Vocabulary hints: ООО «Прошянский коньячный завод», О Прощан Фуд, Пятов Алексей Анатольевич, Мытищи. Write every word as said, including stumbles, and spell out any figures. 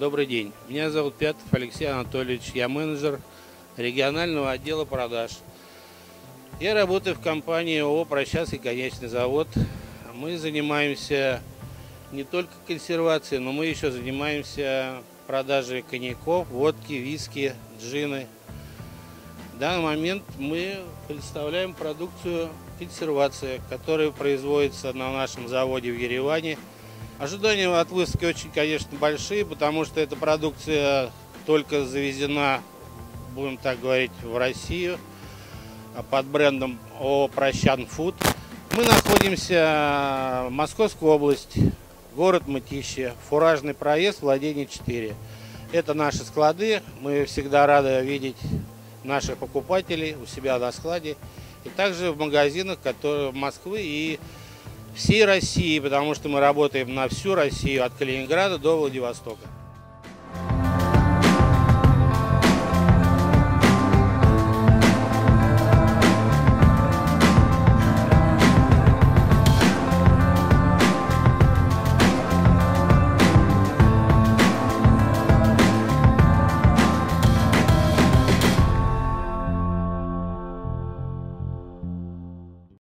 Добрый день. Меня зовут Пятов Алексей Анатольевич. Я менеджер регионального отдела продаж. Я работаю в компании ООО «Прошянский коньячный завод». Мы занимаемся не только консервацией, но мы еще занимаемся продажей коньяков, водки, виски, джины. В данный момент мы представляем продукцию консервации, которая производится на нашем заводе в Ереване. Ожидания от выставки очень, конечно, большие, потому что эта продукция только завезена, будем так говорить, в Россию под брендом О Прощан Фуд. Мы находимся в Московской области, город Мытищи, фуражный проезд, владение четыре. Это наши склады, мы всегда рады видеть наших покупателей у себя на складе и также в магазинах, которые Москвы и всей России, потому что мы работаем на всю Россию, от Калининграда до Владивостока.